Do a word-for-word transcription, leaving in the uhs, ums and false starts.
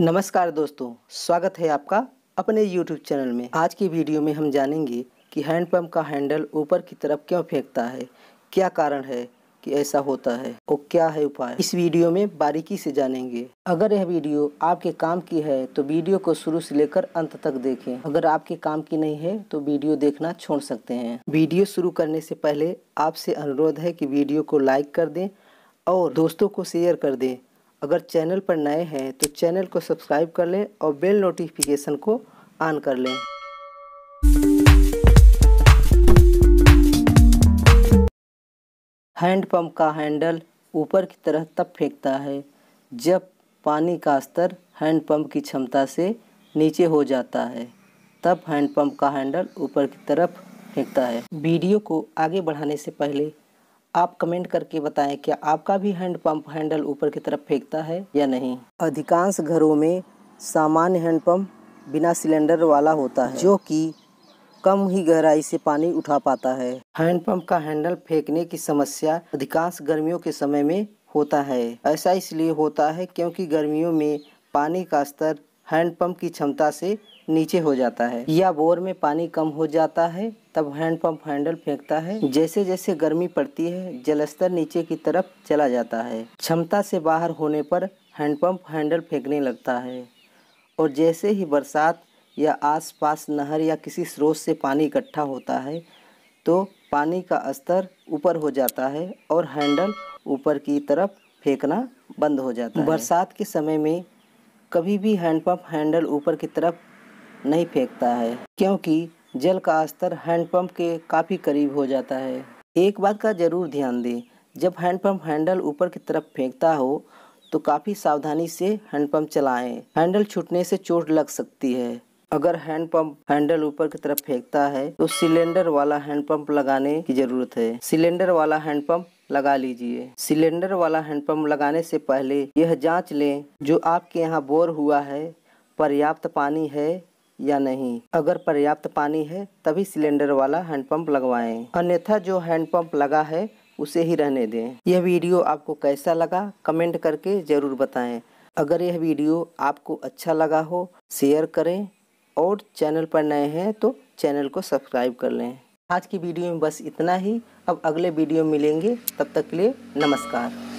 नमस्कार दोस्तों, स्वागत है आपका अपने YouTube चैनल में। आज की वीडियो में हम जानेंगे कि हैंडपम्प का हैंडल ऊपर की तरफ क्यों फेंकता है, क्या कारण है कि ऐसा होता है और क्या है उपाय। इस वीडियो में बारीकी से जानेंगे। अगर यह वीडियो आपके काम की है तो वीडियो को शुरू से लेकर अंत तक देखें। अगर आपके काम की नहीं है तो वीडियो देखना छोड़ सकते हैं। वीडियो शुरू करने से पहले आपसे अनुरोध है कि वीडियो को लाइक कर दें और दोस्तों को शेयर कर दें। अगर चैनल पर नए हैं तो चैनल को सब्सक्राइब कर लें और बेल नोटिफिकेशन को ऑन कर लें। हैंडपम्प का हैंडल ऊपर की तरफ तब फेंकता है जब पानी का स्तर हैंडपम्प की क्षमता से नीचे हो जाता है, तब हैंडपम्प का हैंडल ऊपर की तरफ फेंकता है। वीडियो को आगे बढ़ाने से पहले आप कमेंट करके बताएं, क्या आपका भी हैंडपम्प हैंडल ऊपर की तरफ फेंकता है या नहीं। अधिकांश घरों में सामान्य हैंडपम्प बिना सिलेंडर वाला होता है, जो कि कम ही गहराई से पानी उठा पाता है। हैंडपम्प का हैंडल फेंकने की समस्या अधिकांश गर्मियों के समय में होता है। ऐसा इसलिए होता है क्योंकि गर्मियों में पानी का स्तर हैंडपम्प की क्षमता से नीचे हो जाता है या बोर में पानी कम हो जाता है, तब हैंडपम्प हैंडल फेंकता है। जैसे जैसे गर्मी पड़ती है जलस्तर नीचे की तरफ चला जाता है, क्षमता से बाहर होने पर हैंडपम्प हैंडल फेंकने लगता है और जैसे ही बरसात या आसपास नहर या किसी स्रोत से पानी इकट्ठा होता है तो पानी का स्तर ऊपर हो जाता है और हैंडल ऊपर की तरफ फेंकना बंद हो जाता है। बरसात के समय में कभी भी हैंडपम्प हैंडल ऊपर की तरफ नहीं फेंकता है क्योंकि जल का स्तर हैंडपम्प के काफ़ी करीब हो जाता है। एक बात का ज़रूर ध्यान दें, जब हैंडपम्प हैंडल ऊपर की तरफ फेंकता हो तो काफ़ी सावधानी से हैंडपम्प चलाएं। हैंडल छूटने से चोट लग सकती है। अगर हैंडपम्प हैंडल ऊपर की तरफ फेंकता है तो सिलेंडर वाला हैंडपम्प लगाने की ज़रूरत है। सिलेंडर वाला हैंडपम्प लगा लीजिए। सिलेंडर वाला हैंडपम्प लगाने से पहले यह जांच लें जो आपके यहाँ बोर हुआ है पर्याप्त पानी है या नहीं। अगर पर्याप्त पानी है तभी सिलेंडर वाला हैंडपम्प लगवाएं, अन्यथा जो हैंडपम्प लगा है उसे ही रहने दें। यह वीडियो आपको कैसा लगा कमेंट करके ज़रूर बताएं। अगर यह वीडियो आपको अच्छा लगा हो शेयर करें और चैनल पर नए हैं तो चैनल को सब्सक्राइब कर लें। आज की वीडियो में बस इतना ही। अब अगले वीडियो में मिलेंगे, तब तक के लिए नमस्कार।